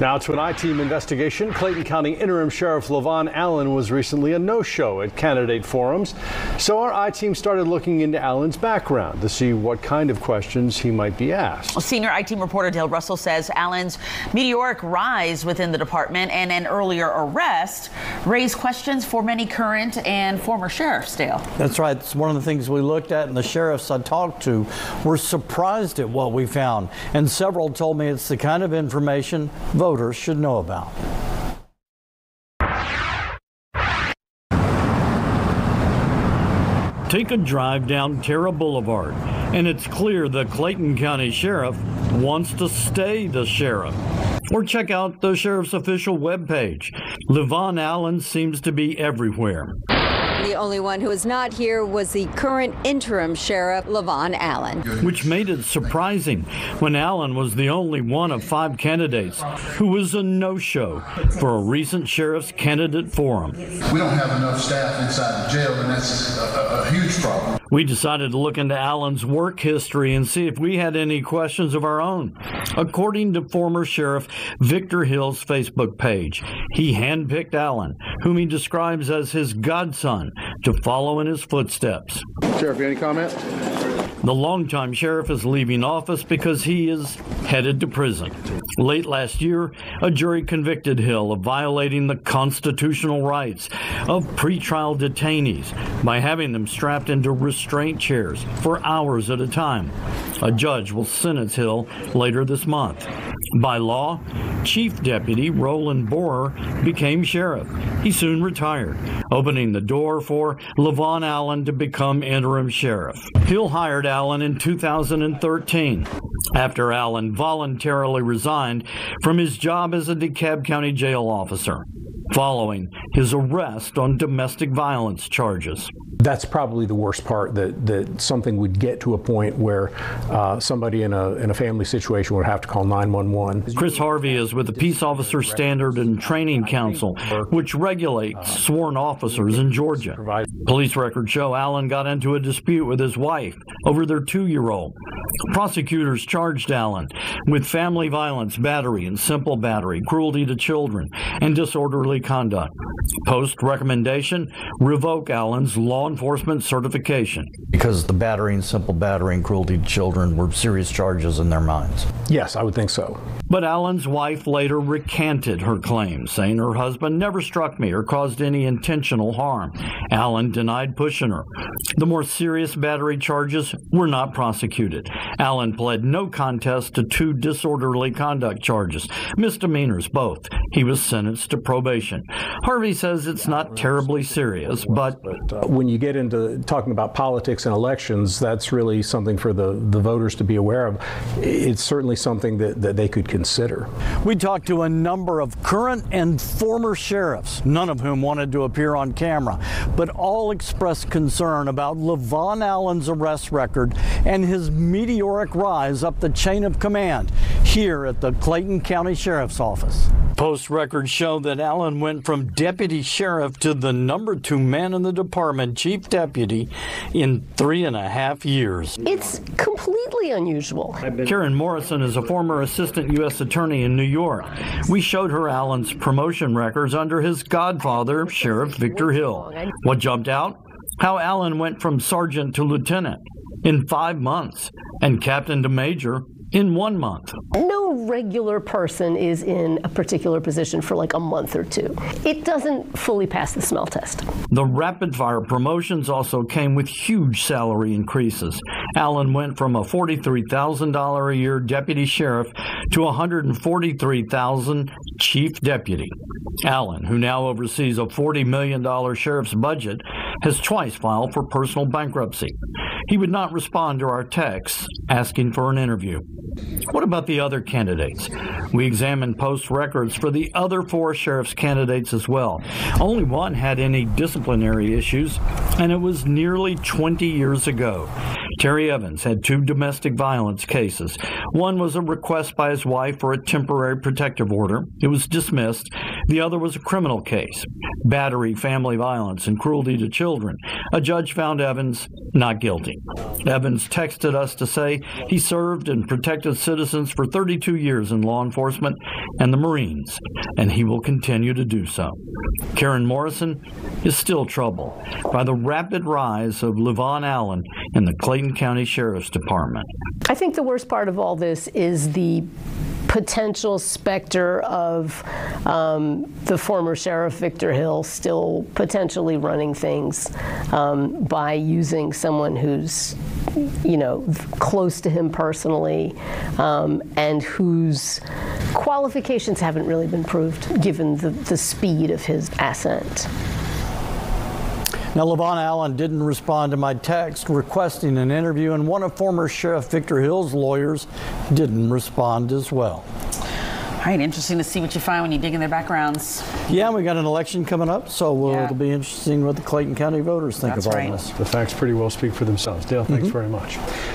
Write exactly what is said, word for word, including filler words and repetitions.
Now to an I-Team investigation. Clayton County Interim Sheriff Levon Allen was recently a no-show at candidate forums, so our I-Team started looking into Allen's background to see what kind of questions he might be asked. Senior I-Team reporter Dale Russell says Allen's meteoric rise within the department and an earlier arrest raise questions for many current and former sheriffs, Dale. That's right. It's one of the things we looked at, and the sheriffs I talked to were surprised at what we found, and several told me it's the kind of information voters should know about. Take a drive down Tara Boulevard, and it's clear the Clayton County Sheriff wants to stay the sheriff. Or check out the sheriff's official webpage. Levon Allen seems to be everywhere. The only one who was not here was the current interim sheriff, Levon Allen. Which made it surprising when Allen was the only one of five candidates who was a no-show for a recent sheriff's candidate forum. We don't have enough staff inside the jail, and that's a, a, a huge problem. We decided to look into Allen's work history and see if we had any questions of our own. According to former Sheriff Victor Hill's Facebook page, he handpicked Allen, whom he describes as his godson, to follow in his footsteps. Sheriff, you have any comment? The longtime sheriff is leaving office because he is headed to prison. Late last year, a jury convicted Hill of violating the constitutional rights of pretrial detainees by having them strapped into restraint chairs for hours at a time. A judge will sentence Hill later this month. By law, Chief Deputy Roland Boehrer became sheriff. He soon retired, opening the door for Levon Allen to become interim sheriff. Hill hired Allen in two thousand thirteen, after Allen voluntarily resigned from his job as a DeKalb County jail officer, following his arrest on domestic violence charges. That's probably the worst part, that, that something would get to a point where uh, somebody in a, in a family situation would have to call nine one one. Chris Harvey is with the Peace Officer Standards and Training Council, which regulates sworn officers in Georgia. Police records show Allen got into a dispute with his wife over their two-year-old. Prosecutors charged Allen with family violence, battery and simple battery, cruelty to children, and disorderly conduct. Post recommendation, revoke Allen's law enforcement certification. Because the battering, simple battering, cruelty to children were serious charges in their minds. Yes, I would think so. But Allen's wife later recanted her claim, saying her husband never struck me or caused any intentional harm. Allen denied pushing her. The more serious battery charges were not prosecuted. Allen pled no contest to two disorderly conduct charges, misdemeanors both. He was sentenced to probation. Harvey says it's not terribly serious, but when you get into talking about politics and elections, that's really something for the, the voters to be aware of. It's certainly something that, that they could consider. We talked to a number of current and former sheriffs, none of whom wanted to appear on camera, but all expressed concern about Levon Allen's arrest record and his meteoric rise up the chain of command here at the Clayton County Sheriff's Office. Post records show that Allen went from deputy sheriff to the number two man in the department, chief deputy, in three and a half years. It's completely unusual. Karen Morrison is a former assistant U S attorney in New York. We showed her Allen's promotion records under his godfather, Sheriff Victor Hill. What jumped out? How Allen went from sergeant to lieutenant in five months and captain to major in one month. No regular person is in a particular position for like a month or two. It doesn't fully pass the smell test. The rapid-fire promotions also came with huge salary increases. Allen went from a forty-three thousand dollars a year deputy sheriff to one hundred forty-three thousand dollars chief deputy. Allen, who now oversees a forty million dollars sheriff's budget, has twice filed for personal bankruptcy. He would not respond to our texts asking for an interview. What about the other candidates? We examined post records for the other four sheriff's candidates as well. Only one had any disciplinary issues, and it was nearly twenty years ago. Terry Evans had two domestic violence cases. One was a request by his wife for a temporary protective order. It was dismissed. The other was a criminal case, battery, family violence, and cruelty to children. A judge found Evans not guilty. Evans texted us to say he served and protected citizens for thirty-two years in law enforcement and the Marines, and he will continue to do so. Karen Morrison is still troubled by the rapid rise of Levon Allen in the Clayton County Sheriff's Department. I think the worst part of all this is the potential specter of um, the former sheriff Victor Hill still potentially running things um, by using someone who's, you know, close to him personally um, and whose qualifications haven't really been proved given the, the speed of his ascent. Now, Levon Allen didn't respond to my text requesting an interview, and one of former Sheriff Victor Hill's lawyers didn't respond as well. All right, interesting to see what you find when you dig in their backgrounds. Yeah, we got an election coming up, so we'll, yeah. it'll be interesting what the Clayton County voters think That's of all right. this. The facts pretty well speak for themselves. Dale, thanks mm-hmm. very much.